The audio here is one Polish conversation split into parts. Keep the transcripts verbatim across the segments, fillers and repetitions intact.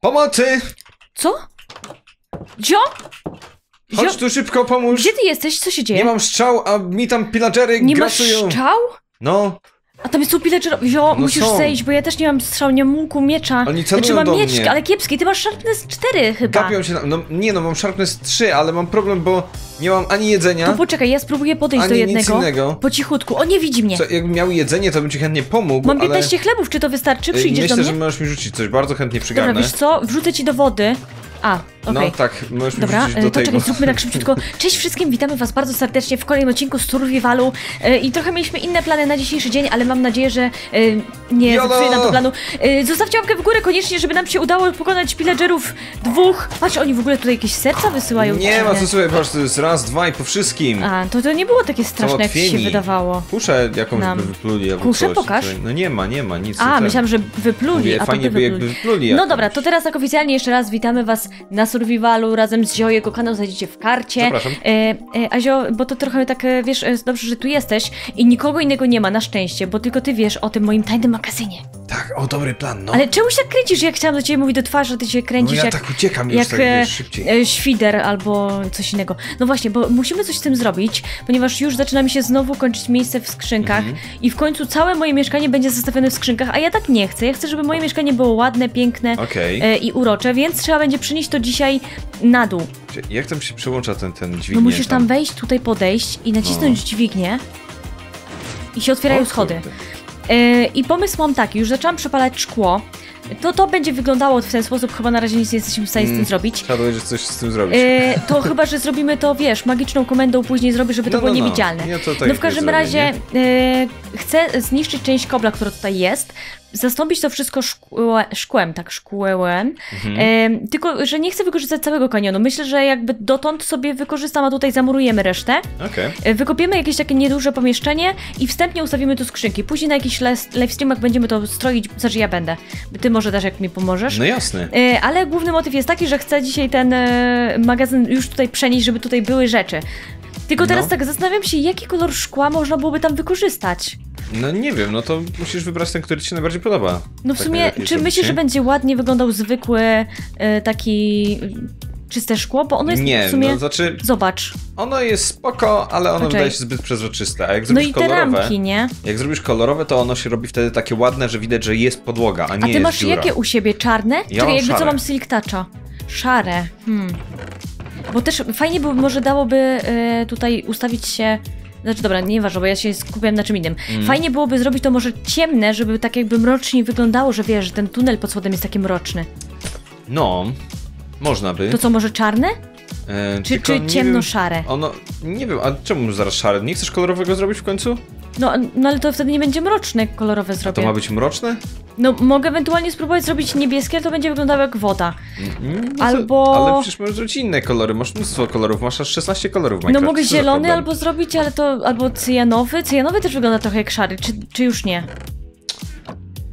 Pomocy! Co? Dzio? Dzio? Chodź tu szybko, pomóż! Gdzie ty jesteś? Co się dzieje? Nie mam strzał, a mi tam pillagery nie grasują. Nie masz strzał? No. A tam jest tu pillager... Dzio, no musisz są. zejść, bo ja też nie mam strzał, nie mam łuku, miecza. Oni celują znaczy, mam do miecz, mnie. Ale kiepski, ty masz sharpness cztery chyba. Kapią się tam. No nie no, mam sharpness trzy, ale mam problem, bo nie mam ani jedzenia. To poczekaj, ja spróbuję podejść ani do jednego. Po cichutku, on nie widzi mnie. Co, jakbym miał jedzenie, to bym ci chętnie pomógł. Mam piętnaście ale... chlebów, czy to wystarczy? Przyjdziesz Myślę, do mnie? Myślę, że możesz mi rzucić coś, bardzo chętnie przygarnę. Dobra, wiesz co, wrzucę ci do wody. A, okej. Okay. No tak, możesz mi Dobra, do to tego. czekaj, zróbmy tak szybciutko. Cześć wszystkim, witamy was bardzo serdecznie w kolejnym odcinku z Survivalu. Yy, I trochę mieliśmy inne plany na dzisiejszy dzień, ale mam nadzieję, że yy, nie zepsuje nam to planu. Yy, zostawcie łapkę w górę koniecznie, żeby nam się udało pokonać pillagerów dwóch. Patrz, oni w ogóle tutaj jakieś serca wysyłają. Nie ma co sobie, patrz, to jest raz, dwa i po wszystkim. A, to, to nie było takie straszne, jak ci się wydawało. Kuszę jakąś nam. by wypluli albo Kuszę, coś. pokaż. No nie ma, nie ma, nic. A, tak. myślałam, że wypluli, Mówię, a fajnie to by wypluli. Jakby wypluli jakby. No dobra, to teraz tak oficjalnie jeszcze raz witamy was na Survivalu razem z Zio, jego kanał znajdziecie w karcie. Zapraszam. E, e, a Zio, bo to trochę tak, e, wiesz, e, dobrze, że tu jesteś i nikogo innego nie ma, na szczęście, bo tylko ty wiesz o tym moim tajnym magazynie. Tak, o dobry plan, no. Ale czemu się tak kręcisz? Ja chciałam do ciebie mówić do twarzy, a ty się kręcisz no ja jak... ja tak uciekam już, jak, tak, wiesz, szybciej. E, świder albo coś innego. No właśnie, bo musimy coś z tym zrobić, ponieważ już zaczyna mi się znowu kończyć miejsce w skrzynkach mm-hmm. i w końcu całe moje mieszkanie będzie zostawione w skrzynkach, a ja tak nie chcę. Ja chcę, żeby moje mieszkanie było ładne, piękne okay. e, i urocze, więc trzeba będzie przynieść to dzisiaj na dół. Jak tam się przełącza ten, ten dźwignię? No musisz tam, tam wejść, tutaj podejść i nacisnąć no. dźwignię i się otwierają o, schody. Yy, I pomysł mam taki, już zaczęłam przepalać szkło. To to będzie wyglądało w ten sposób, chyba na razie nic nie jesteśmy w stanie mm, z tym zrobić. Trzeba będzie coś z tym zrobić. Yy, to chyba, że zrobimy to, wiesz, magiczną komendą później zrobię, żeby to no, było no, niewidzialne. No, ja to tak no w każdym zrobię, razie yy, chcę zniszczyć część kobla, która tutaj jest. Zastąpić to wszystko szkłe, szkłem, tak, szkłem. Mhm. E, tylko, że nie chcę wykorzystać całego kanionu. Myślę, że jakby dotąd sobie wykorzystam, a tutaj zamurujemy resztę. Okay. E, wykopiemy jakieś takie nieduże pomieszczenie i wstępnie ustawimy tu skrzynki. Później na jakichś livestreamach będziemy to stroić, znaczy ja będę. Ty może też, jak mi pomożesz. No jasne. E, ale główny motyw jest taki, że chcę dzisiaj ten e, magazyn już tutaj przenieść, żeby tutaj były rzeczy. Tylko teraz no. tak zastanawiam się, jaki kolor szkła można byłoby tam wykorzystać. No nie wiem, no to musisz wybrać ten, który ci się najbardziej podoba. No w tak sumie, czy myślisz, dzisiaj? że będzie ładnie wyglądał zwykły y, taki czyste szkło? Bo ono jest nie, w sumie... Nie, no znaczy... Zobacz. Ono jest spoko, ale ono Poczekaj. wydaje się zbyt przezroczyste. A jak zrobisz no i te kolorowe, ramki, nie? Jak zrobisz kolorowe, to ono się robi wtedy takie ładne, że widać, że jest podłoga, a nie jest dziura. A ty masz dziura. jakie u siebie? Czarne? Ja Czekaj, mam jakby szare. co mam silk toucha. Szare. Hmm. Bo też fajnie by może dałoby y, tutaj ustawić się... Znaczy dobra, nieważne, bo ja się skupiam na czym innym. Mm. Fajnie byłoby zrobić to może ciemne, żeby tak jakby mroczniej wyglądało, że wiesz, że ten tunel pod spodem jest taki mroczny. No, można by. To co, może czarne? E, czy czy ciemno-szare? Ono, nie wiem, a czemu zaraz szare? Nie chcesz kolorowego zrobić w końcu? No, no ale to wtedy nie będzie mroczne, kolorowe zrobię. A to ma być mroczne? No mogę ewentualnie spróbować zrobić niebieskie, ale to będzie wyglądało jak woda. Mm, no albo... To, ale przecież możesz zrobić inne kolory, masz mnóstwo kolorów, masz aż szesnaście kolorów w Minecraft. No mogę zielony albo zrobić, ale to... albo cyjanowy. Cyjanowy też wygląda trochę jak szary, czy, czy już nie?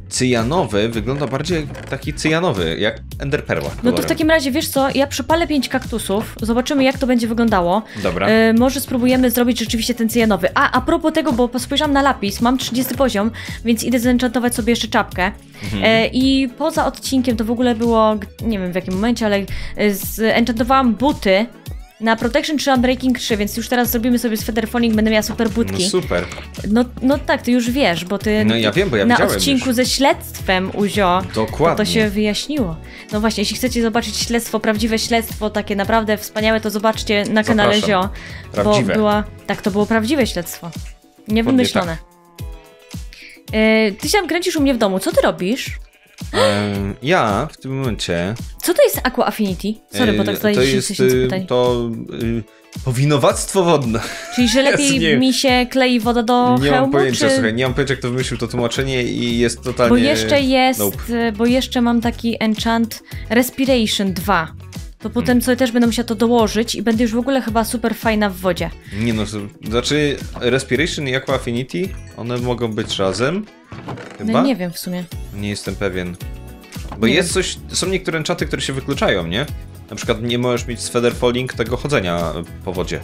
Cyjanowy wygląda bardziej jak taki cyjanowy, jak enderperła. No to w takim razie, wiesz co, ja przypalę pięć kaktusów, zobaczymy jak to będzie wyglądało. Dobra. E, może spróbujemy zrobić rzeczywiście ten cyjanowy. A, a propos tego, bo spojrzałam na lapis, mam trzydziesty poziom, więc idę zenchantować sobie jeszcze czapkę. Mhm. E, I poza odcinkiem to w ogóle było, nie wiem w jakim momencie, ale zenchantowałam buty. Na Protection trzy, Unbreaking trzy, więc już teraz zrobimy sobie z Featherfalling, będę miała super budki. No super. No, no tak, ty już wiesz, bo ty no, ja wiem, bo ja na odcinku już. ze śledztwem u Zio Dokładnie. To, to się wyjaśniło. No właśnie, jeśli chcecie zobaczyć śledztwo, prawdziwe śledztwo, takie naprawdę wspaniałe, to zobaczcie na kanale Zapraszam. Zio. Prawdziwe. Bo była, tak, to było prawdziwe śledztwo. Niewymyślone. Tak. E, ty się tam kręcisz u mnie w domu, co ty robisz? Um, ja w tym momencie... Co to jest Aqua Affinity? Sorry, bo tak zdaje się, że coś nie pytań. To y, powinowactwo wodne. Czyli, że lepiej ja mi się klei woda do nie hełmu? Nie mam pojęcia, czy... słuchaj, nie mam pojęcia, kto wymyślił to tłumaczenie i jest totalnie... Bo jeszcze jest, nope. bo jeszcze mam taki enchant Respiration dwa. To potem hmm. sobie też będę musiała to dołożyć i będę już w ogóle chyba super fajna w wodzie. Nie no, znaczy Respiration i Aqua Affinity, one mogą być razem. Chyba? No nie wiem w sumie. Nie jestem pewien. Bo nie jest wiem. coś, są niektóre enchanty, które się wykluczają, nie? Na przykład nie możesz mieć z Featherfalling tego chodzenia po wodzie.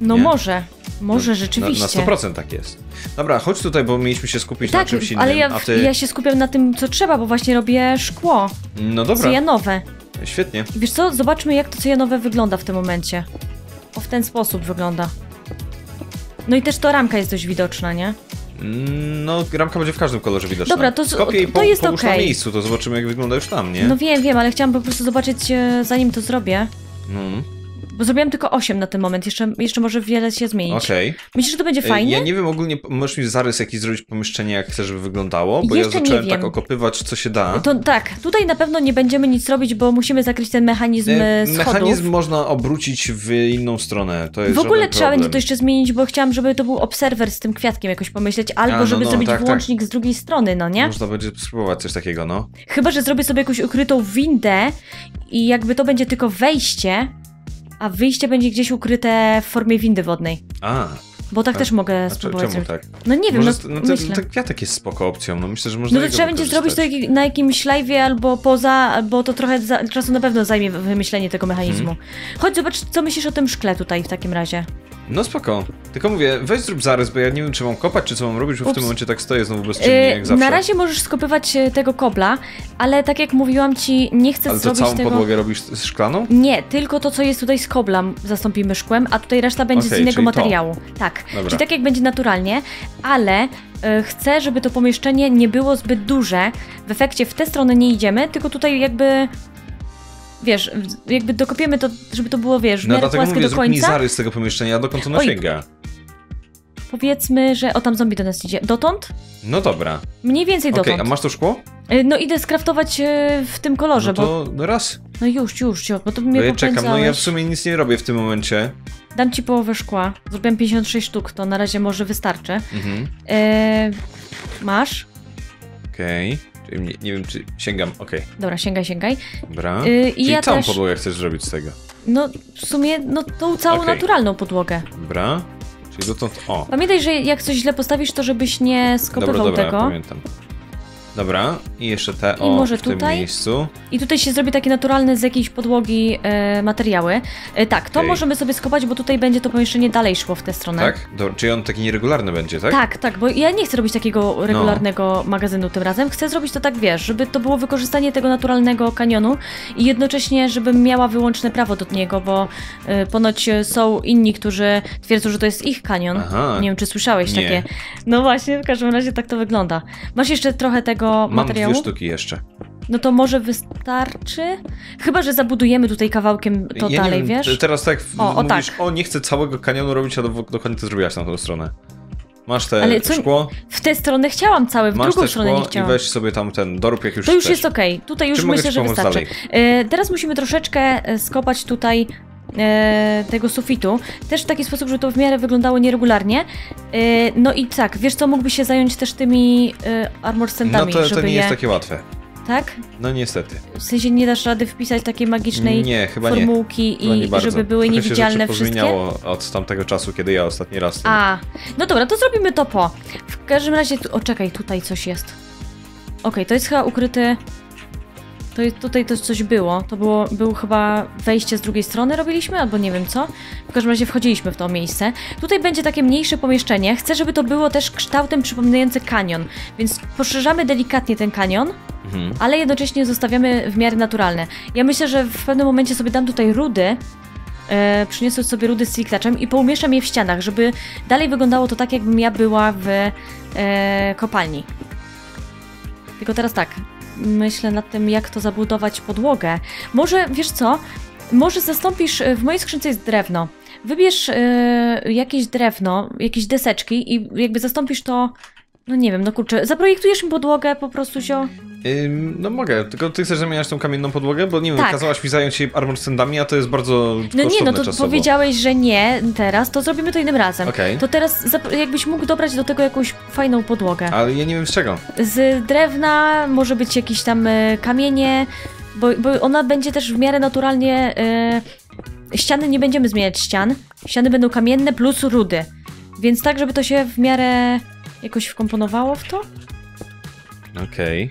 No nie? może. Może no, rzeczywiście. Na, na sto procent tak jest. Dobra, chodź tutaj, bo mieliśmy się skupić tak, na czymś innym. Ale ja, a ty... ja się skupiam na tym, co trzeba, bo właśnie robię szkło. No dobra. Cyjanowe. Świetnie. Wiesz co, zobaczmy, jak to cyjanowe wygląda w tym momencie. O, w ten sposób wygląda. No i też to ramka jest dość widoczna, nie? No, ramka będzie w każdym kolorze widoczna. Dobra, to, Skopiej, to, to po, jest okej. Okay. na miejscu, to zobaczymy, jak wygląda już tam, nie? No wiem, wiem, ale chciałam po prostu zobaczyć, e, zanim to zrobię. Mm. Bo zrobiłam tylko osiem na ten moment, jeszcze, jeszcze może wiele się zmienić. Okej. Okay. Myślisz, że to będzie fajnie? Ja nie wiem, ogólnie możesz mi zarys jakiś zrobić pomieszczenie, jak chcesz, żeby wyglądało, bo jeszcze ja zacząłem tak okopywać, co się da. To, tak, tutaj na pewno nie będziemy nic robić, bo musimy zakryć ten mechanizm e, schodów. Mechanizm można obrócić w inną stronę, to jest w ogóle trzeba problem. będzie to jeszcze zmienić, bo chciałam, żeby to był obserwer z tym kwiatkiem jakoś pomyśleć, albo A, no, żeby no, zrobić tak, włącznik tak. z drugiej strony, no nie? Można będzie spróbować coś takiego, no. Chyba że zrobię sobie jakąś ukrytą windę i jakby to będzie tylko wejście, a wyjście będzie gdzieś ukryte w formie windy wodnej. A. Bo tak a, też mogę spróbować. Czemu tak? No nie wiem, może, no, no myślę. Ten kwiatek jest spoko opcją, no myślę, że można... No to trzeba będzie zrobić to jak, na jakimś live'ie albo poza, bo to trochę za, czasu na pewno zajmie wymyślenie tego mechanizmu. Hmm. Chodź, zobacz, co myślisz o tym szkle tutaj w takim razie. No spoko. Tylko mówię, weź zrób zarys, bo ja nie wiem, czy mam kopać, czy co mam robić, bo Ups. w tym momencie tak stoję znowu bezczynnie, yy, jak zawsze. Na razie możesz skopywać tego kobla, ale tak jak mówiłam ci, nie chcę ale zrobić tego... Ale to całą podłogę robisz z szklaną? Nie, tylko to, co jest tutaj z kobla zastąpimy szkłem, a tutaj reszta będzie okay, z innego materiału. To. Tak, Dobra. czyli tak jak będzie naturalnie, ale... Chcę, żeby to pomieszczenie nie było zbyt duże. W efekcie w tę stronę nie idziemy, tylko tutaj jakby... Wiesz, jakby dokopiemy to, żeby to było, wiesz, w miarę płaskie do końca. No dlatego mówię, zrób mi zarys tego pomieszczenia, dokąd ono Oj. sięga. Powiedzmy, że... O, tam zombie do nas idzie. Dotąd? No dobra. Mniej więcej okay, dotąd. Okej, a masz to szkło? No idę skraftować w tym kolorze, no to bo... raz. No już, już, bo to mnie popędzałeś. Czekam, no ja w sumie nic nie robię w tym momencie. Dam ci połowę szkła. Zrobiłem pięćdziesiąt sześć sztuk, to na razie może wystarczy. Mhm. E... Masz? Okej. Okay. Nie, nie wiem, czy sięgam, okej. Okay. Dobra, sięgaj, sięgaj. Dobra. Yy, i Czyli ja całą też... podłogę chcesz zrobić z tego? No, w sumie, no tą całą okay. naturalną podłogę. Dobra. Czyli dotąd, o. Pamiętaj, że jak coś źle postawisz, to żebyś nie skopywał dobra, dobra, tego. Dobra, pamiętam. Dobra, i jeszcze te, I o, może w tutaj? tym miejscu. I tutaj się zrobi takie naturalne z jakiejś podłogi e, materiały. E, tak, to okay. możemy sobie skopać, bo tutaj będzie to pomieszczenie dalej szło w tę stronę. Tak? Dobra, czyli on taki nieregularny będzie, tak? Tak, tak, bo ja nie chcę robić takiego regularnego no. magazynu tym razem. Chcę zrobić to tak, wiesz, żeby to było wykorzystanie tego naturalnego kanionu i jednocześnie, żebym miała wyłączne prawo do niego, bo e, ponoć są inni, którzy twierdzą, że to jest ich kanion. Aha. Nie wiem, czy słyszałeś nie. takie. No właśnie, w każdym razie tak to wygląda. Masz jeszcze trochę tego materiału? Mam dwie sztuki jeszcze. No to może wystarczy? Chyba że zabudujemy tutaj kawałkiem to ja dalej, nie wiem, wiesz? Teraz tak o, mówisz, o, tak. o nie chcę całego kanionu robić, a dokładnie to zrobiłaś na tą stronę. Masz te Ale co, szkło. W tę stronę chciałam całe, w Masz drugą te stronę szkło nie chciałam. I weź sobie tam ten dorób, jak już To już chcesz. jest okej. Okay. Tutaj już Czy myślę, że wystarczy. Yy, teraz musimy troszeczkę skopać tutaj tego sufitu. Też w taki sposób, żeby to w miarę wyglądało nieregularnie. No i tak, wiesz co, mógłby się zająć też tymi armor standami. No to, żeby to nie je... jest takie łatwe. Tak? No niestety. W sensie nie dasz rady wpisać takiej magicznej nie, chyba formułki nie. Chyba i nie żeby były Trochę niewidzialne wszystkie? Trochę się rzeczy pozmieniało od tamtego czasu, kiedy ja ostatni raz... Ten... A, no dobra, to zrobimy to po. W każdym razie... O, czekaj, tutaj coś jest. Okej, okay, to jest chyba ukryty... To tutaj też coś było, to było, było chyba wejście z drugiej strony robiliśmy, albo nie wiem co. W każdym razie wchodziliśmy w to miejsce. Tutaj będzie takie mniejsze pomieszczenie, chcę, żeby to było też kształtem przypominający kanion, więc poszerzamy delikatnie ten kanion, mhm. ale jednocześnie zostawiamy w miarę naturalne. Ja myślę, że w pewnym momencie sobie dam tutaj rudy, e, przyniosę sobie rudy z siklaczem i poumieszczam je w ścianach, żeby dalej wyglądało to tak, jakbym ja była w e, kopalni. Tylko teraz tak. Myślę nad tym, jak to zabudować podłogę. Może, wiesz co, może zastąpisz, w mojej skrzynce jest drewno. Wybierz yy, jakieś drewno, jakieś deseczki i jakby zastąpisz to, no nie wiem, no kurczę, zaprojektujesz mi podłogę po prostu, zio? Yy, no mogę, tylko ty chcesz zamieniać tą kamienną podłogę, bo nie tak. wiem, kazałaś mi zająć się armor standami, a to jest bardzo kosztowne. No nie, no to czasowo. Powiedziałeś, że nie teraz, to zrobimy to innym razem. Okay. To teraz jakbyś mógł dobrać do tego jakąś fajną podłogę. Ale ja nie wiem z czego. Z drewna, może być jakieś tam y, kamienie, bo, bo ona będzie też w miarę naturalnie... Y, ściany, nie będziemy zmieniać ścian, ściany będą kamienne plus rudy, więc tak, żeby to się w miarę... Jakoś wkomponowało w to? Okej.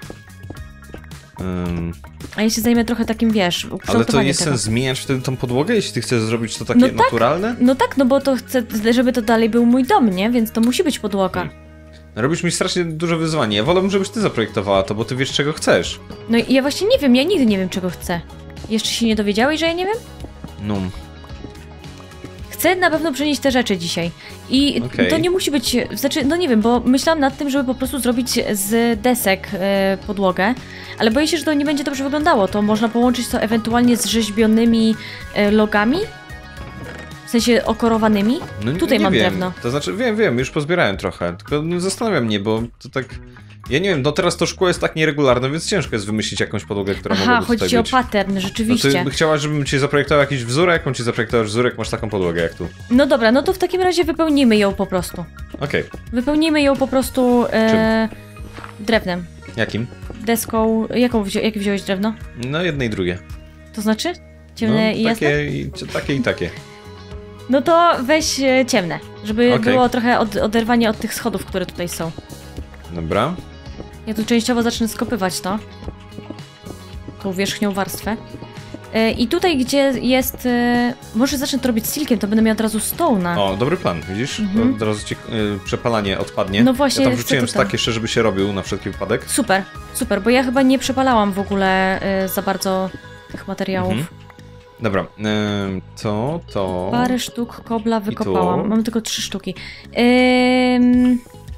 Okay. Um, A ja się zajmę trochę takim, wiesz, ale to jest sens zmieniać wtedy tą podłogę, jeśli ty chcesz zrobić to takie no tak, naturalne? No tak, no bo to chcę, żeby to dalej był mój dom, nie? Więc to musi być podłoga. Hmm. Robisz mi strasznie duże wyzwanie. Ja wolę, żebyś ty zaprojektowała to, bo ty wiesz, czego chcesz. No i ja właśnie nie wiem, ja nigdy nie wiem, czego chcę. Jeszcze się nie dowiedziałeś, że ja nie wiem? No. Chcę na pewno przenieść te rzeczy dzisiaj. I okay. To nie musi być... Znaczy, no nie wiem, bo myślałam nad tym, żeby po prostu zrobić z desek yy, podłogę, ale boję się, że to nie będzie dobrze wyglądało. To można połączyć to ewentualnie z rzeźbionymi yy, logami. W sensie okorowanymi. No, tutaj nie mam wiem. Drewno. To znaczy, wiem, wiem, już pozbierałem trochę. Tylko zastanawiam mnie, bo to tak... Ja nie wiem, no teraz to szkło jest tak nieregularne, więc ciężko jest wymyślić jakąś podłogę, która mogłaby tutaj być. Aha, chodzi o pattern, rzeczywiście. No ty chciałaś, żebym ci zaprojektował jakiś wzórek, on ci zaprojektował wzórek, masz taką podłogę jak tu. No dobra, no to w takim razie wypełnimy ją po prostu. Okej. Okay. Wypełnimy ją po prostu... E, drewnem. Jakim? Deską... Jaką wzi jakie wziąłeś drewno? No jedne i drugie. To znaczy? Ciemne no, i jasne? I, takie i takie. No to weź e, ciemne, żeby okay. było trochę od, oderwanie od tych schodów, które tutaj są. Dobra. Ja tu częściowo zacznę skopywać to. Tą wierzchnią warstwę. Yy, I tutaj, gdzie jest... Yy, może zacznę to robić silkiem, to będę miał od razu stone'a. O, dobry plan, widzisz? Mhm. Od razu ci yy, przepalanie odpadnie. No właśnie. Ja tam wrzuciłem tak jeszcze, żeby się robił na wszelki wypadek. Super, super, bo ja chyba nie przepalałam w ogóle yy, za bardzo tych materiałów. Mhm. Dobra, yy, to, to... Parę sztuk kobla wykopałam. Mam tylko trzy sztuki. Yy...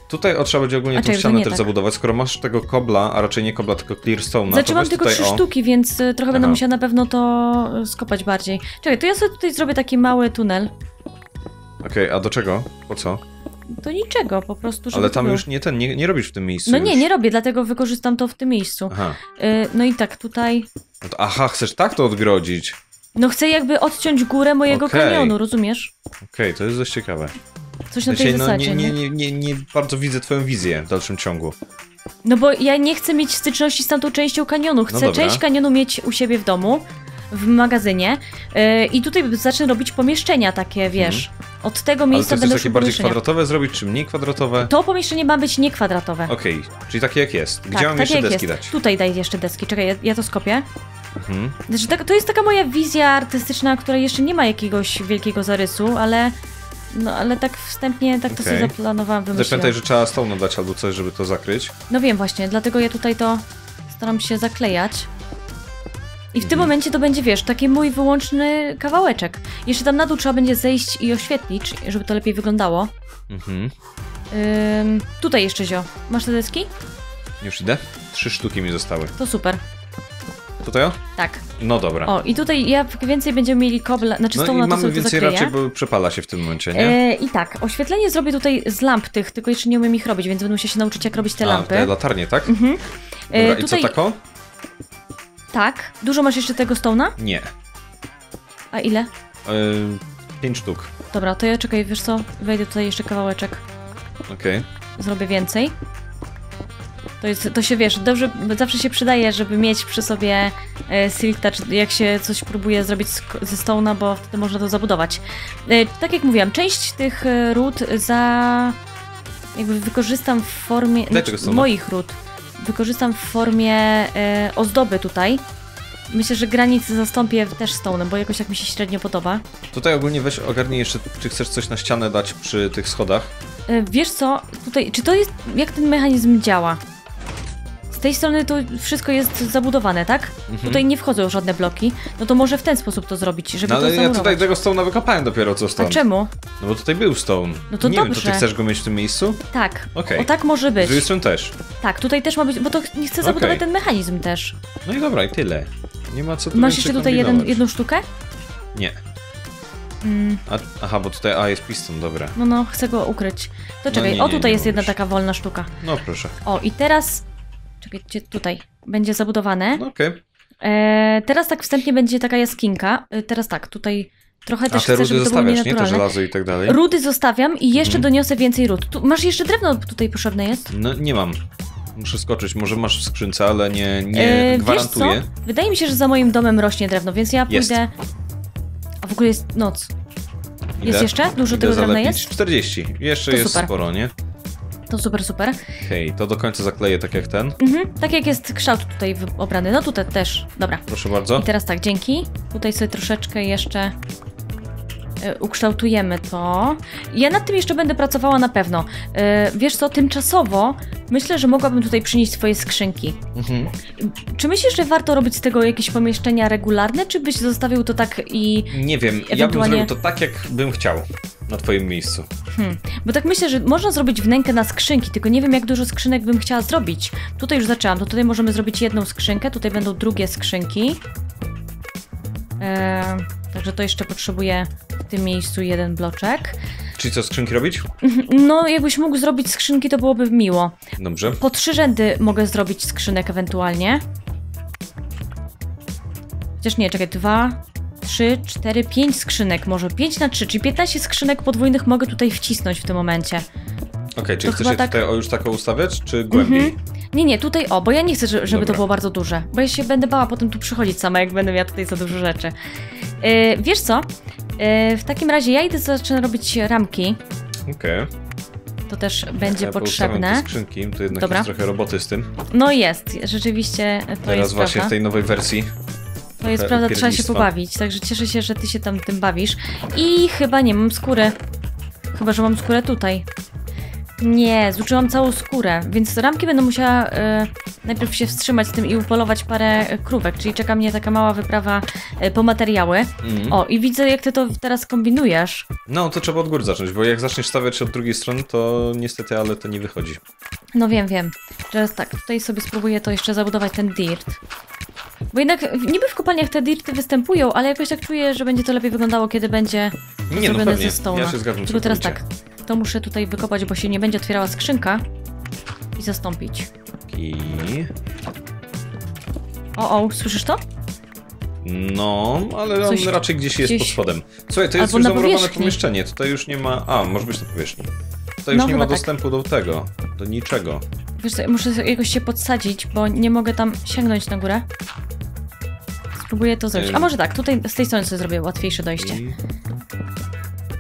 Tutaj o, trzeba będzie ogólnie a tą ścianę też tak. zabudować, skoro masz tego kobla, a raczej nie kobla, tylko clearstone'a. Znaczy mam tylko trzy sztuki, więc trochę Aha. będę musiała na pewno to skopać bardziej. Czekaj, to ja sobie tutaj zrobię taki mały tunel. Okej, okay, a do czego? Po co? Do niczego, po prostu, żeby... Ale tam już nie ten, nie, nie robisz w tym miejscu. No już. nie, nie robię, dlatego wykorzystam to w tym miejscu. Aha. Yy, no i tak, tutaj... No to, aha, chcesz tak to odgrodzić? No chcę jakby odciąć górę mojego okay. kanionu, rozumiesz? Okej, okay, to jest dość ciekawe. Coś na tej no, zasadzie, nie, nie, nie, nie, nie bardzo widzę twoją wizję w dalszym ciągu. No bo ja nie chcę mieć styczności z tamtą częścią kanionu. Chcę no część kanionu mieć u siebie w domu, w magazynie. Yy, I tutaj zacznę robić pomieszczenia takie, wiesz. Mm. Od tego miejsca będę takie bardziej kwadratowe zrobić, czy mniej kwadratowe? To pomieszczenie ma być niekwadratowe. Okej, okay. Czyli takie jak jest. Gdzie tak, mam jeszcze deski jest. dać? Tutaj daj jeszcze deski. Czekaj, ja, ja to skopię. Mhm. Znaczy, tak, to jest taka moja wizja artystyczna, która jeszcze nie ma jakiegoś wielkiego zarysu, ale... No, ale tak wstępnie, tak to okay. sobie zaplanowałam, wymyśliłam. Zapamiętaj, że trzeba stone'a dać albo coś, żeby to zakryć. No wiem właśnie, dlatego ja tutaj to staram się zaklejać. I w mm. tym momencie to będzie, wiesz, taki mój wyłączny kawałeczek. Jeszcze tam na dół trzeba będzie zejść i oświetlić, żeby to lepiej wyglądało. Mhm. Ym, tutaj jeszcze, Zio. Masz te deski? Już idę. Trzy sztuki mi zostały. To super. Tutaj o? Tak. No dobra. O, i tutaj ja więcej będziemy mieli kobla, znaczy stołu na to sobie to zakryję. No i mamy więcej raczej, bo przepala się w tym momencie, nie? E, I tak, oświetlenie zrobię tutaj z lamp tych, tylko jeszcze nie umiem ich robić, więc będę musiała się nauczyć, jak robić te A, lampy. te latarnie, tak? Mhm. E, dobra, tutaj... i co tako? Tak. Dużo masz jeszcze tego stołu? Nie. A ile? E, pięć sztuk. Dobra, to ja czekaj, wiesz co? Wejdę tutaj jeszcze kawałeczek. Okej. Okay. Zrobię więcej. To, jest, to się wiesz, dobrze, zawsze się przydaje, żeby mieć przy sobie e, silk touch, jak się coś próbuje zrobić z, ze stone'a, bo wtedy można to zabudować. E, tak jak mówiłam, część tych e, ród za... jakby wykorzystam w formie... Znaczy, moich ród. Wykorzystam w formie e, ozdoby tutaj. Myślę, że granicy zastąpię też stone'em, bo jakoś tak mi się średnio podoba. Tutaj ogólnie weź ogarnij jeszcze, czy chcesz coś na ścianę dać przy tych schodach. E, wiesz co, tutaj, czy to jest... jak ten mechanizm działa? Z tej strony to wszystko jest zabudowane, tak? Mhm. Tutaj nie wchodzą żadne bloki. No to może w ten sposób to zrobić, żeby no, ale to ale ja tutaj tego stone'a wykopałem dopiero co stąd. A czemu? No bo tutaj był stone. No to nie dobrze. Wiem, to ty chcesz go mieć w tym miejscu? Tak. Okay. O tak może być. Z drugiej strony też. Tak, tutaj też ma być, bo to nie chcę zabudować okay. ten mechanizm też. No i dobra, i tyle. Nie ma co tu Masz jeszcze tutaj jeden, jedną sztukę? Nie. Mm. A, aha, bo tutaj A jest piston, dobra. No no, chcę go ukryć. To czekaj, no nie, o tutaj nie, nie jest jedna taka wolna sztuka. No proszę. O i teraz... Czekajcie, tutaj będzie zabudowane. Okej. Okay. Teraz tak wstępnie będzie taka jaskinka. E, teraz tak, tutaj trochę też chcę, żeby to było nienaturalne. Nie? Te żelazo i tak dalej. Rudy zostawiam i jeszcze mm. doniosę więcej ród. Tu, masz jeszcze drewno tutaj potrzebne jest? No nie mam. Muszę skoczyć. Może masz w skrzynce, ale nie, nie e, gwarantuję. Wiesz co? Wydaje mi się, że za moim domem rośnie drewno, więc ja pójdę... Jest. A w ogóle jest noc. Idę. Jest jeszcze? Dużo Idę tego drewna jest? czterdzieści. Jeszcze to jest super. Sporo, nie? to super, super. Okej, okay, to do końca zakleję tak jak ten. Mhm, tak jak jest kształt tutaj obrany. No tutaj też, dobra. Proszę bardzo. I teraz tak, dzięki. Tutaj sobie troszeczkę jeszcze ukształtujemy to. Ja nad tym jeszcze będę pracowała na pewno. Wiesz co, tymczasowo myślę, że mogłabym tutaj przynieść swoje skrzynki. Mhm. Czy myślisz, że warto robić z tego jakieś pomieszczenia regularne, czy byś zostawił to tak i... Nie wiem, ewentualnie... ja bym zrobił to tak, jak bym chciał na twoim miejscu. Hmm. Bo tak myślę, że można zrobić wnękę na skrzynki, tylko nie wiem, jak dużo skrzynek bym chciała zrobić. Tutaj już zaczęłam, to tutaj możemy zrobić jedną skrzynkę, tutaj będą drugie skrzynki. Eee, także to jeszcze potrzebuję w tym miejscu jeden bloczek. Czyli co, skrzynki robić? No, jakbyś mógł zrobić skrzynki, to byłoby miło. Dobrze. Po trzy rzędy mogę zrobić skrzynek ewentualnie. Chociaż nie, czekaj, dwa, trzy, cztery, pięć skrzynek może. Pięć na trzy, czyli piętnaście skrzynek podwójnych mogę tutaj wcisnąć w tym momencie. Okej, okay, czyli to chcesz je tak... tutaj już tak ustawiać, czy głębiej? Mm -hmm. Nie, nie, tutaj o, bo ja nie chcę, żeby Dobra. to było bardzo duże, bo ja się będę bała potem tu przychodzić sama, jak będę miała tutaj za dużo rzeczy. Yy, wiesz co? Yy, w takim razie ja idę, zacznę robić ramki. Okej. Okay. To też będzie ja potrzebne. Skrzynki, to jednak Dobra. jest trochę roboty z tym. No jest, rzeczywiście to Teraz jest Teraz właśnie prawda. w tej nowej wersji. To jest prawda, trzeba się pobawić, także cieszę się, że ty się tam tym bawisz. I chyba nie mam skóry. Chyba, że mam skórę tutaj. Nie, zużyłam całą skórę, więc ramki będę musiała y, najpierw się wstrzymać z tym i upolować parę krówek, czyli czeka mnie taka mała wyprawa y, po materiały. Mm. O, i widzę, jak ty to teraz kombinujesz. No, to trzeba od góry zacząć, bo jak zaczniesz stawiać się od drugiej strony, to niestety, ale to nie wychodzi. No wiem, wiem. Teraz tak, tutaj sobie spróbuję to jeszcze zabudować, ten dirt. Bo jednak niby w kopalniach te dirty występują, ale jakoś tak czuję, że będzie to lepiej wyglądało, kiedy będzie nie, zrobione no ze stołu. Ja się zgadzam. Tylko teraz tak. To muszę tutaj wykopać, bo się nie będzie otwierała skrzynka i zastąpić. I... O, o, słyszysz to? No, ale Coś... on raczej gdzieś, gdzieś jest pod spodem. Słuchaj, to jest Albo już zamurowane pomieszczenie, tutaj już nie ma... A, może być na powierzchni. Tutaj no, już nie ma dostępu tak. do tego, do niczego. Wiesz co, muszę jakoś się podsadzić, bo nie mogę tam sięgnąć na górę. Spróbuję to zrobić. A może tak, tutaj z tej strony sobie zrobię łatwiejsze dojście. I...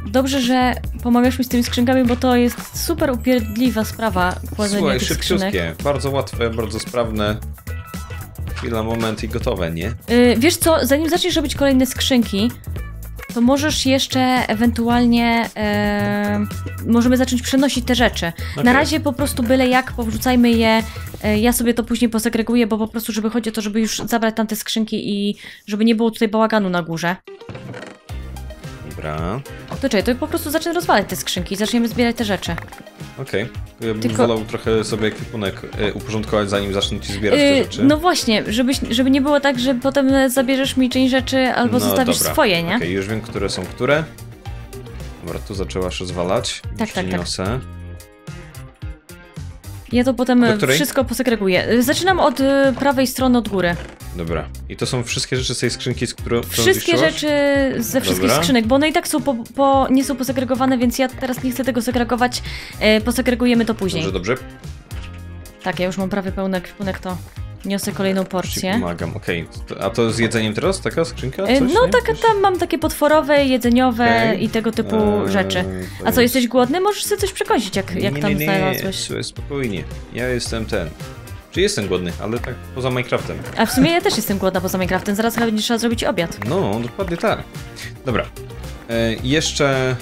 Dobrze, że pomagasz mi z tymi skrzynkami, bo to jest super upierdliwa sprawa kładzenia Słuchaj, tych skrzynek. szybciutkie, bardzo łatwe, bardzo sprawne. Chwila, moment i gotowe, nie? Yy, wiesz co, zanim zaczniesz robić kolejne skrzynki, to możesz jeszcze ewentualnie... Yy, możemy zacząć przenosić te rzeczy. Okay. Na razie po prostu byle jak, powrzucajmy je. Yy, ja sobie to później posegreguję, bo po prostu, żeby chodzi o to, żeby już zabrać tamte skrzynki i żeby nie było tutaj bałaganu na górze. Dobra. To czekaj, to po prostu zacznę rozwalać te skrzynki i zaczniemy zbierać te rzeczy. Okej. Okay. Ja bym Tylko... wolał trochę sobie ekwipunek y, uporządkować, zanim zacznę ci zbierać yy, te rzeczy. No właśnie, żebyś, żeby nie było tak, że potem zabierzesz mi część rzeczy albo no, zostawisz dobra. swoje, nie? Okej, okay, już wiem, które są które. Dobra, tu zaczęłaś rozwalać. Tak, tak, niosę. tak. Ja to potem wszystko posegreguję. Zaczynam od prawej strony, od góry. Dobra. I to są wszystkie rzeczy z tej skrzynki, z którą Wszystkie rzeczy ze wszystkich Dobra. skrzynek, bo one i tak są po, po, nie są posegregowane, więc ja teraz nie chcę tego segregować. E, posegregujemy to później. Dobrze, dobrze. Tak, ja już mam prawie pełny ekwipunek, to niosę kolejną porcję. Pomagam, okej. Okay. A to z jedzeniem teraz? Taka skrzynka? Coś, e, no tak, tam mam takie potworowe, jedzeniowe okay. i tego typu eee, rzeczy. A co, jesteś głodny? Możesz sobie coś przekąsić, jak, jak nie, tam nie, nie, znalazłeś. Nie, spokojnie. Ja jestem ten... Czy jestem głodny, ale tak poza Minecraftem. A w sumie ja też jestem głodna poza Minecraftem, zaraz chyba będzie trzeba zrobić obiad. No, dokładnie tak. Dobra, e, jeszcze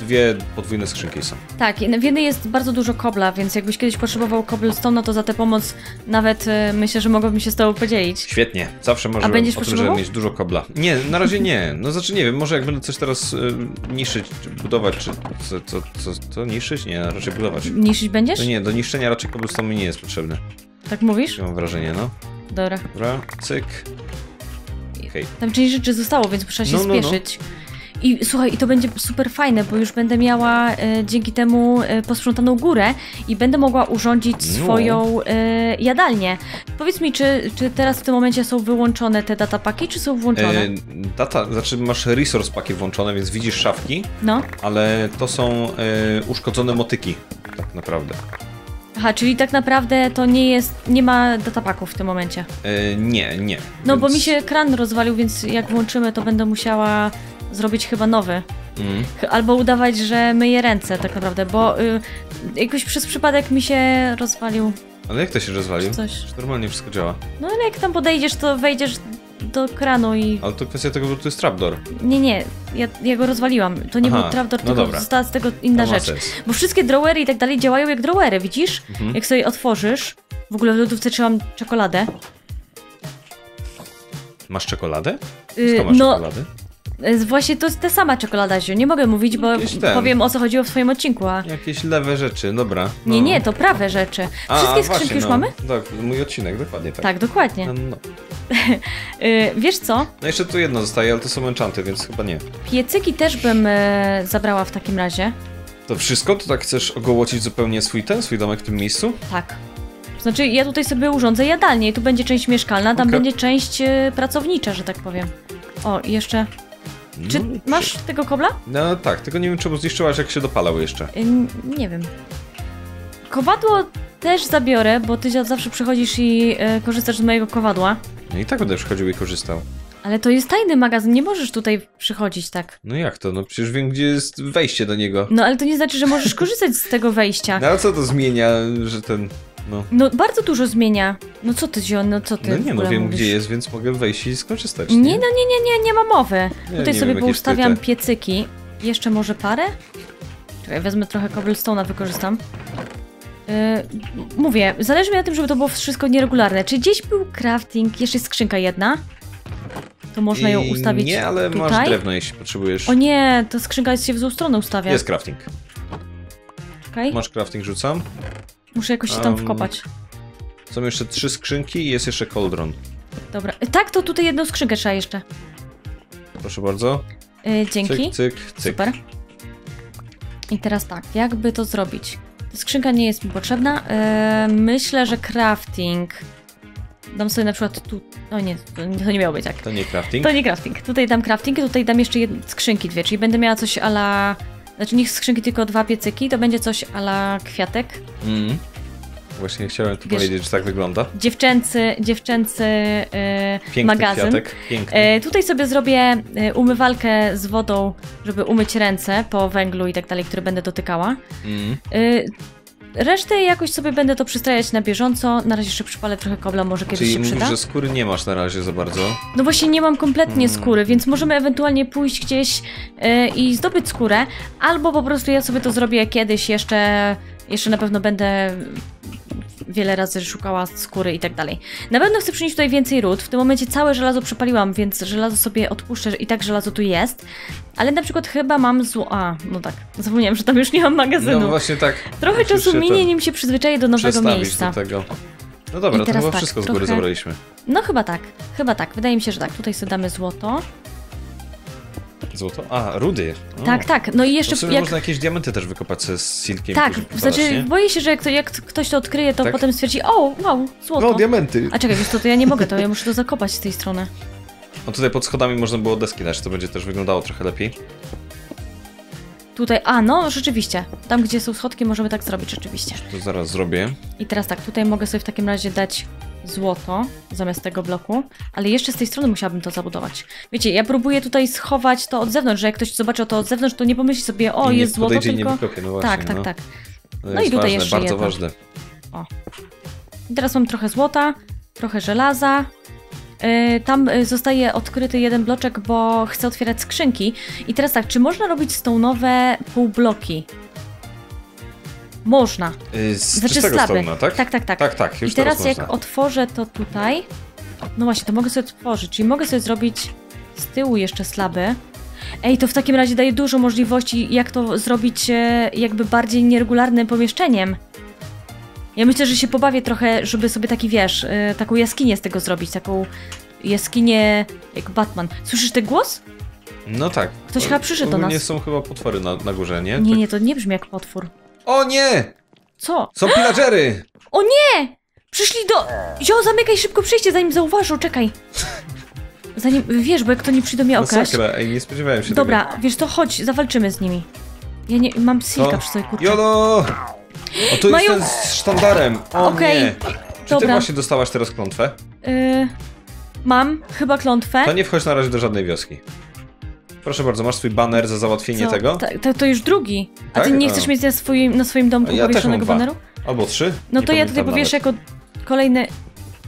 dwie podwójne skrzynki są. Tak, w jednej jest bardzo dużo kobla, więc jakbyś kiedyś potrzebował cobblestone, no to za tę pomoc nawet e, myślę, że mogłabym się z tobą podzielić. Świetnie, zawsze może o tym, żeby mieć dużo kobla. Nie, na razie nie, no znaczy nie wiem, może jak będę coś teraz e, niszczyć, czy budować, czy co, co, co, to niszczyć? Nie, raczej budować. Niszczyć będziesz? No nie, do niszczenia raczej cobblestone mi nie jest potrzebne. Tak mówisz? Mam wrażenie, no. Dobra. Dobra, cyk. Okay. Tam część rzeczy zostało, więc muszę się no, spieszyć. No, no. I słuchaj, i to będzie super fajne, bo już będę miała e, dzięki temu e, posprzątaną górę i będę mogła urządzić no. swoją e, jadalnię. Powiedz mi, czy, czy teraz w tym momencie są wyłączone te data paki, czy są włączone? E, data, znaczy masz resource paki włączone, więc widzisz szafki, no. ale to są e, uszkodzone motyki, tak naprawdę. Aha, czyli tak naprawdę to nie jest, nie ma datapaków w tym momencie. Yy, nie, nie. No więc... bo mi się kran rozwalił, więc jak włączymy, to będę musiała zrobić chyba nowy. Mm. Albo udawać, że myję ręce tak naprawdę, bo y, jakoś przez przypadek mi się rozwalił. Ale jak to się rozwalił? Coś. Normalnie wszystko działa. No ale jak tam podejdziesz, to wejdziesz do kranu i... Ale to kwestia tego, że to jest trapdoor. Nie, nie, ja, ja go rozwaliłam. To nie Aha, był trapdoor, no tylko dobra. Została z tego inna rzecz. Sens. Bo wszystkie drawery i tak dalej działają jak drawery, widzisz? Mhm. Jak sobie otworzysz. W ogóle w lodówce trzymam czekoladę. Masz czekoladę? Yy, masz no... czekoladę? Właśnie to jest ta sama czekolada, Ziu. Nie mogę mówić, bo ten... powiem o co chodziło w swoim odcinku. A... Jakieś lewe rzeczy, dobra. No. Nie, nie, to prawe rzeczy. Wszystkie A, skrzynki właśnie, już no. mamy? Tak, mój odcinek, dokładnie tak. Tak, dokładnie. No, no. y, wiesz co? No jeszcze tu jedno zostaje, ale to są enchanty, więc chyba nie. Piecyki też bym y, zabrała w takim razie. To wszystko? To tak chcesz ogołocić zupełnie swój ten, swój domek w tym miejscu? Tak. Znaczy ja tutaj sobie urządzę jadalnię i tu będzie część mieszkalna, tam okay. będzie część y, pracownicza, że tak powiem. O, i jeszcze... Czy masz tego kobla? No tak, tylko nie wiem czemu zniszczyłaś, jak się dopalał jeszcze. N nie wiem. Kowadło też zabiorę, bo ty zawsze przychodzisz i e, korzystasz z mojego kowadła. No i tak będę przychodził i korzystał. Ale to jest tajny magazyn, nie możesz tutaj przychodzić tak. No jak to? No przecież wiem, gdzie jest wejście do niego. No ale to nie znaczy, że możesz korzystać z tego wejścia. No a co to zmienia, że ten... No. no bardzo dużo zmienia. No co ty, Zio, no co ty? No nie, no wiem mówisz? Gdzie jest, więc mogę wejść i skorzystać. Nie, nie no nie, nie, nie, nie ma mowy. Ja tutaj sobie poustawiam piecyki. Jeszcze może parę? Czekaj, wezmę trochę cobblestone'a, wykorzystam. Yy, mówię, zależy mi na tym, żeby to było wszystko nieregularne. Czy gdzieś był crafting, jeszcze jest skrzynka jedna? To można I ją ustawić nie, ale tutaj. Masz drewno, jeśli potrzebujesz. O nie, to skrzynka jest się w złą stronę ustawia. Jest crafting. Czekaj. Masz crafting, rzucam. Muszę jakoś się tam um, wkopać. Są jeszcze trzy skrzynki i jest jeszcze koldron. Dobra. Tak, to tutaj jedną skrzynkę trzeba jeszcze. Proszę bardzo. Yy, dzięki. Cyk, cyk, cyk. Super. I teraz tak, jakby to zrobić? Ta skrzynka nie jest mi potrzebna. Yy, myślę, że crafting. Dam sobie na przykład tu... O nie, to nie miało być tak. To nie crafting? To nie crafting. Tutaj dam crafting i tutaj dam jeszcze jed... skrzynki dwie, czyli będę miała coś a la... Znaczy niech skrzynki tylko dwa piecyki, to będzie coś a la kwiatek. Mm. Właśnie chciałem tu Wiesz, powiedzieć, że tak wygląda. Dziewczęcy, dziewczęcy yy, magazyn. Kwiatek, piękny. Yy, tutaj sobie zrobię yy, umywalkę z wodą, żeby umyć ręce po węglu i tak dalej, który będę dotykała. Mm. Yy, resztę jakoś sobie będę to przystrajać na bieżąco. Na razie jeszcze przypalę trochę kobla, może kiedyś Czyli się przyda. Czyli że skóry nie masz na razie za bardzo. No właśnie nie mam kompletnie hmm. skóry, więc możemy ewentualnie pójść gdzieś yy, i zdobyć skórę. Albo po prostu ja sobie to zrobię kiedyś jeszcze. Jeszcze na pewno będę wiele razy szukała skóry i tak dalej. Na pewno chcę przynieść tutaj więcej ród. W tym momencie całe żelazo przepaliłam, więc żelazo sobie odpuszczę i tak żelazo tu jest. Ale na przykład chyba mam zło... A, no tak. Zapomniałam, że tam już nie mam magazynu. No właśnie tak. Trochę Musisz czasu minie, nim się przyzwyczaję do nowego miejsca. Do tego. No dobra, to chyba tak, wszystko z góry trochę... zabraliśmy. No chyba tak. Chyba tak. Wydaje mi się, że tak. Tutaj sobie damy złoto. Złoto? A, rudy. O. Tak, tak. No i jeszcze... No jak... można jakieś diamenty też wykopać z silkiem. Tak, znaczy nie? boję się, że jak, to, jak ktoś to odkryje, to tak? potem stwierdzi, o, wow, złoto. No, diamenty. A czekaj, wiesz co, to ja nie mogę, to ja muszę to zakopać z tej strony. No tutaj pod schodami można było deski dać, to będzie też wyglądało trochę lepiej. Tutaj, a no, rzeczywiście. Tam, gdzie są schodki, możemy tak zrobić, rzeczywiście. To zaraz zrobię. I teraz tak, tutaj mogę sobie w takim razie dać... złoto zamiast tego bloku, ale jeszcze z tej strony musiałabym to zabudować. Wiecie, ja próbuję tutaj schować to od zewnątrz, że jak ktoś zobaczy to od zewnątrz, to nie pomyśli sobie, o, jest złoto, tylko... Nie wykopię, no właśnie, tak, tak, no. tak. No, no i tutaj ważne, jeszcze bardzo jedno. Ważne. O. I teraz mam trochę złota, trochę żelaza. Yy, tam zostaje odkryty jeden bloczek, bo chcę otwierać skrzynki. I teraz tak, czy można robić stone'owe półbloki? Można. Z znaczy stona, tak? Tak, tak, tak. tak, tak już I teraz, teraz jak otworzę to tutaj, no właśnie, to mogę sobie otworzyć, czyli mogę sobie zrobić z tyłu jeszcze slaby. Ej, to w takim razie daje dużo możliwości, jak to zrobić jakby bardziej nieregularnym pomieszczeniem. Ja myślę, że się pobawię trochę, żeby sobie taki, wiesz, taką jaskinię z tego zrobić, taką jaskinię jak Batman. Słyszysz ten głos? No tak. Ktoś chyba przyszedł do nas. Nie są chyba potwory na, na górze, nie? Nie, tak. nie, to nie brzmi jak potwór. O nie! Co? Są pillagery! O nie! Przyszli do... Zio, zamykaj szybko przejście, zanim zauważą, czekaj. Zanim, wiesz, bo jak to nie przyjdą mnie okraść... No sakra, ej, nie spodziewałem się Dobra, tego. wiesz to chodź, zawalczymy z nimi. Ja nie, mam silka przy sobie, kurczę. Jolo! O, tu Mają... jestem z sztandarem, o okay. nie. Czy Dobra. ty właśnie dostałaś teraz klątwę? Yy, mam, chyba klątwę. To nie wchodź na razie do żadnej wioski. Proszę bardzo, masz swój baner za załatwienie Co? tego. Ta, ta, to już drugi. A ty tak? nie chcesz no. mieć na swoim, na swoim domku ja powieszonego baneru? Albo trzy. No to ja tutaj powieszę jako kolejny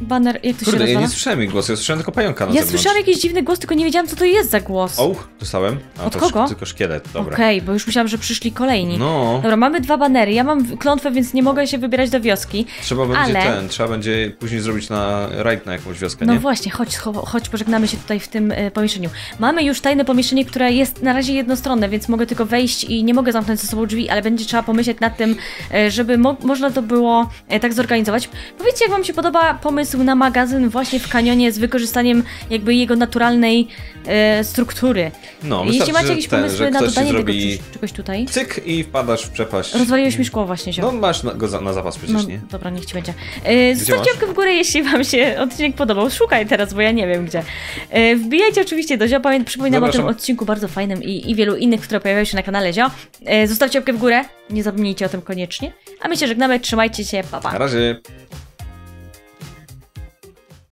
baner. Jak to Kurde, się nazywa? Ja nie słyszałem jej głosu, ja słyszałem tylko pająka na Ja zewnątrz. słyszałem jakiś dziwny głos, tylko nie wiedziałam, co to jest za głos. O, dostałem. A, Od to kogo? Tylko szkielet, dobra. Okej, okay, bo już myślałam, że przyszli kolejni. No. Dobra, mamy dwa banery. Ja mam klątwę, więc nie mogę się wybierać do wioski. Trzeba ale... będzie ten, trzeba będzie później zrobić na rajd na jakąś wioskę, nie? No właśnie, chodź, chodź, pożegnamy się tutaj w tym y, pomieszczeniu. Mamy już tajne pomieszczenie, które jest na razie jednostronne, więc mogę tylko wejść i nie mogę zamknąć ze sobą drzwi, ale będzie trzeba pomyśleć nad tym, y, żeby mo można to było y, tak zorganizować. Powiedzcie, jak wam się podoba pomysł na magazyn właśnie w kanionie z wykorzystaniem jakby jego naturalnej e, struktury. No, jeśli wystarczy, macie jakieś pomysły ten, na dodanie tego coś, czegoś tutaj... Cyk i wpadasz w przepaść. Rozwaliłeś mi szkło właśnie. Się. No masz na, go za, na zapas przecież, no, nie? Dobra, niech ci będzie. E, zostawcie łapkę w górę, jeśli wam się odcinek podobał. Szukaj teraz, bo ja nie wiem gdzie. E, wbijajcie oczywiście do Zio. Przypominam Zapraszam. o tym odcinku bardzo fajnym i, i wielu innych, które pojawiają się na kanale Zio. E, zostawcie łapkę w górę. Nie zapomnijcie o tym koniecznie. A my się żegnamy. Trzymajcie się. Pa, pa. Na razie.